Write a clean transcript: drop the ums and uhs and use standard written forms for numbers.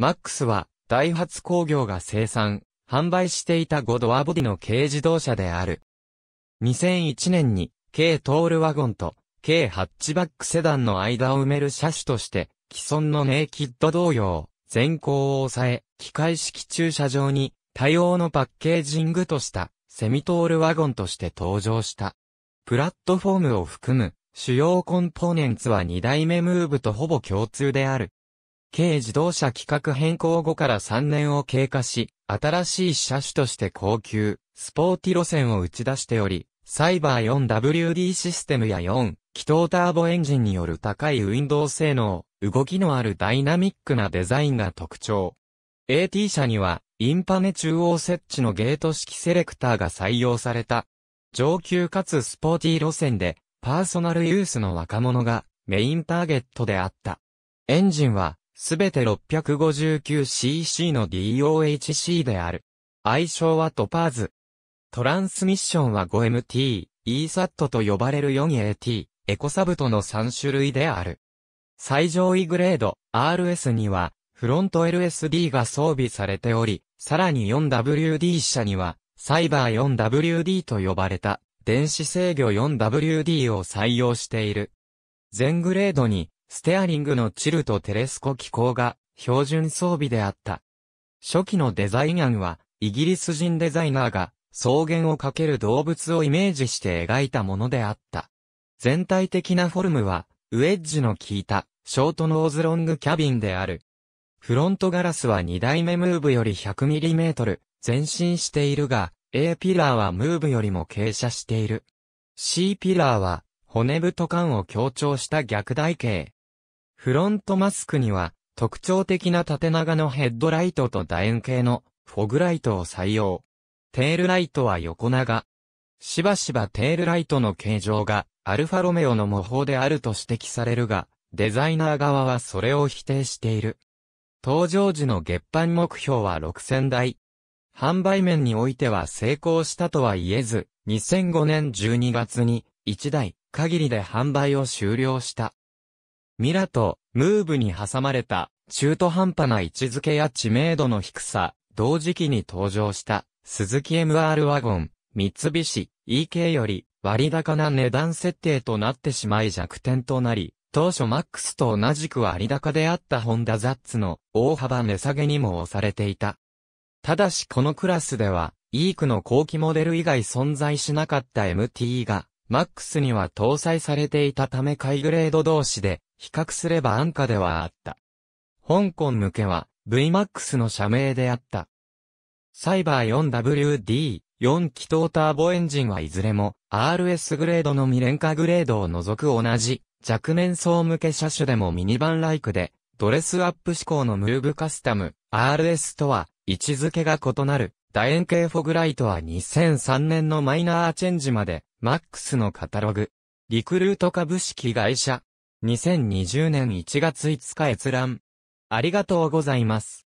MAX は、ダイハツ工業が生産、販売していた5ドアボディの軽自動車である。2001年に、軽トールワゴンと、軽ハッチバックセダンの間を埋める車種として、既存のネイキッド同様、前後を抑え、機械式駐車場に、多様のパッケージングとした、セミトールワゴンとして登場した。プラットフォームを含む、主要コンポーネンツは2代目ムーブとほぼ共通である。軽自動車規格変更後から3年を経過し、新しい車種として高級、スポーティ路線を打ち出しており、サイバー 4WD システムや4、気筒ターボエンジンによる高いウィンドウ性能、動きのあるダイナミックなデザインが特徴。AT 車には、インパネ中央設置のゲート式セレクターが採用された。上級かつスポーティ路線で、パーソナルユースの若者がメインターゲットであった。エンジンは、すべて 659cc の DOHC である。愛称はトパーズ。トランスミッションは 5MT、ESAT と呼ばれる 4AT、エコサブとの3種類である。最上位グレード RS にはフロント LSD が装備されており、さらに 4WD 車にはサイバー 4WD と呼ばれた電子制御 4WD を採用している。全グレードにステアリングのチルとテレスコ機構が標準装備であった。初期のデザイン案はイギリス人デザイナーが草原をかける動物をイメージして描いたものであった。全体的なフォルムはウェッジの効いたショートノーズロングキャビンである。フロントガラスは2代目ムーブより 100mm 前進しているが、A ピラーはムーブよりも傾斜している。C ピラーは骨太感を強調した逆台形。フロントマスクには特徴的な縦長のヘッドライトと楕円形のフォグライトを採用。テールライトは横長。しばしばテールライトの形状がアルファロメオの模倣であると指摘されるが、デザイナー側はそれを否定している。登場時の月販目標は6000台。販売面においては成功したとは言えず、2005年12月に1台限りで販売を終了した。ミラとムーブに挟まれた中途半端な位置づけや知名度の低さ、同時期に登場したスズキ MR ワゴン、三菱、EK より割高な値段設定となってしまい弱点となり、当初 MAX と同じく割高であったホンダザッツの大幅値下げにも押されていた。ただしこのクラスでは、イークの後期モデル以外存在しなかった MT が、MAX には搭載されていたため下位グレード同士で、比較すれば安価ではあった。香港向けは VMAX の社名であった。サイバー 4WD、4気筒ターボエンジンはいずれも RS グレードの未廉価グレードを除く同じ若年層向け車種でもミニバンライクでドレスアップ志向のムーブカスタム RS とは位置づけが異なる楕円形フォグライトは2003年のマイナーチェンジまで MAX のカタログ。リクルート株式会社2020年1月5日閲覧。ありがとうございます。